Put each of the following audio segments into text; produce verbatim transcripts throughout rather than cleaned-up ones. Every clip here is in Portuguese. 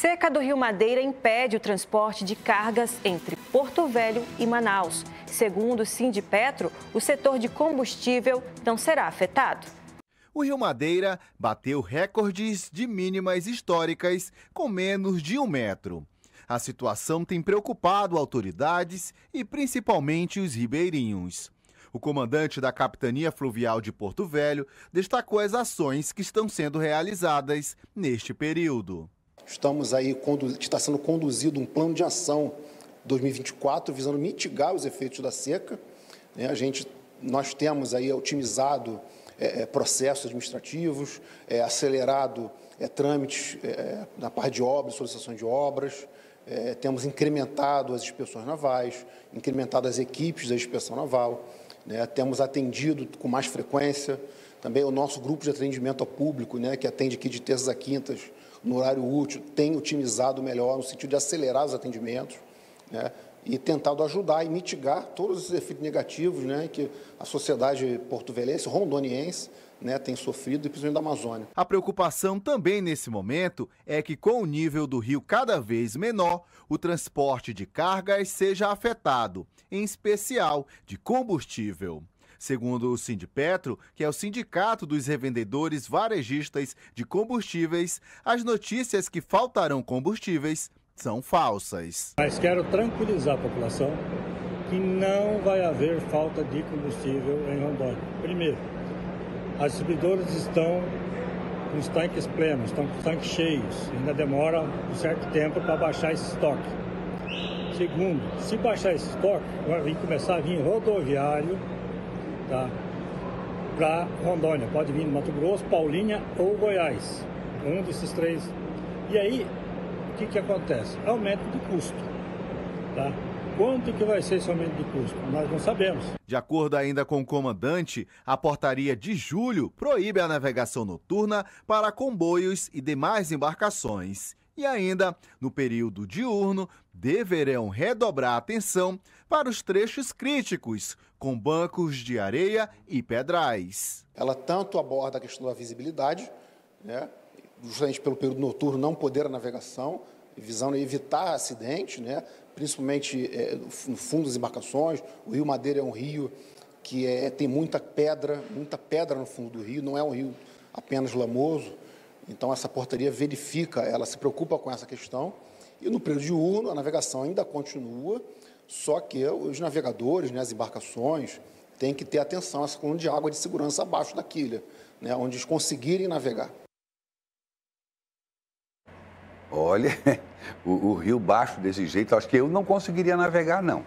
Seca do Rio Madeira impede o transporte de cargas entre Porto Velho e Manaus. Segundo o Sindipetro, o setor de combustível não será afetado. O Rio Madeira bateu recordes de mínimas históricas com menos de um metro. A situação tem preocupado autoridades e principalmente os ribeirinhos. O comandante da Capitania Fluvial de Porto Velho destacou as ações que estão sendo realizadas neste período. Estamos aí, está sendo conduzido um plano de ação dois mil e vinte e quatro visando mitigar os efeitos da seca. A gente, nós temos aí otimizado é, processos administrativos, é, acelerado é, trâmites é, na parte de obras, solicitação de obras, é, temos incrementado as inspeções navais, incrementado as equipes da inspeção naval, né? Temos atendido com mais frequência também o nosso grupo de atendimento ao público, né, que atende aqui de terças a quintas, no horário útil, tem otimizado melhor no sentido de acelerar os atendimentos, né, e tentado ajudar e mitigar todos os efeitos negativos, né, que a sociedade porto-velhense, rondoniense, né, tem sofrido, e principalmente da Amazônia. A preocupação também nesse momento é que, com o nível do rio cada vez menor, o transporte de cargas seja afetado, em especial de combustível. Segundo o Sindipetro, que é o sindicato dos revendedores varejistas de combustíveis, as notícias que faltarão combustíveis são falsas. Mas quero tranquilizar a população que não vai haver falta de combustível em Rondônia. Primeiro, as distribuidoras estão com os tanques plenos, estão com os tanques cheios, ainda demora um certo tempo para baixar esse estoque. Segundo, se baixar esse estoque, vai começar a vir rodoviário, tá, para Rondônia, pode vir do Mato Grosso, Paulínia ou Goiás, um desses três. E aí, o que que acontece? Aumento de custo, tá? Quanto que vai ser esse aumento de custo? Nós não sabemos. De acordo ainda com o comandante, a portaria de julho proíbe a navegação noturna para comboios e demais embarcações. E ainda, no período diurno, deverão redobrar a atenção para os trechos críticos, com bancos de areia e pedrais. Ela tanto aborda a questão da visibilidade, né, justamente pelo período noturno não poder a navegação, visando evitar acidentes, né, principalmente é, no fundo das embarcações. O Rio Madeira é um rio que é, tem muita pedra, muita pedra no fundo do rio, não é um rio apenas lamoso. Então, essa portaria verifica, ela se preocupa com essa questão. E no período diurno, a navegação ainda continua, só que os navegadores, né, as embarcações, têm que ter atenção a essa coluna de água de segurança abaixo da quilha, né, onde eles conseguirem navegar. Olha, o, o rio baixo desse jeito, acho que eu não conseguiria navegar, não.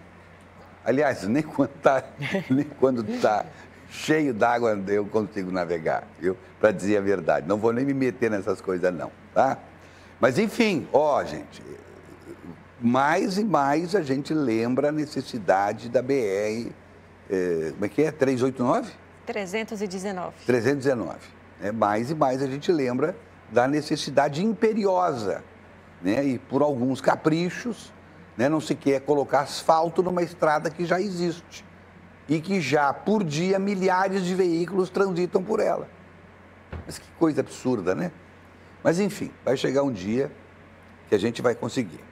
Aliás, nem quando está nem quando tá cheio d'água eu consigo navegar, viu? Para dizer a verdade, não vou nem me meter nessas coisas não, tá? Mas enfim, ó gente, mais e mais a gente lembra a necessidade da B R, eh, como é que é? trezentos e oitenta e nove? trezentos e dezenove. trezentos e dezenove, né? Mais e mais a gente lembra da necessidade imperiosa, né? E por alguns caprichos, né, não se quer colocar asfalto numa estrada que já existe e que já, por dia, milhares de veículos transitam por ela. Mas que coisa absurda, né? Mas, enfim, vai chegar um dia que a gente vai conseguir.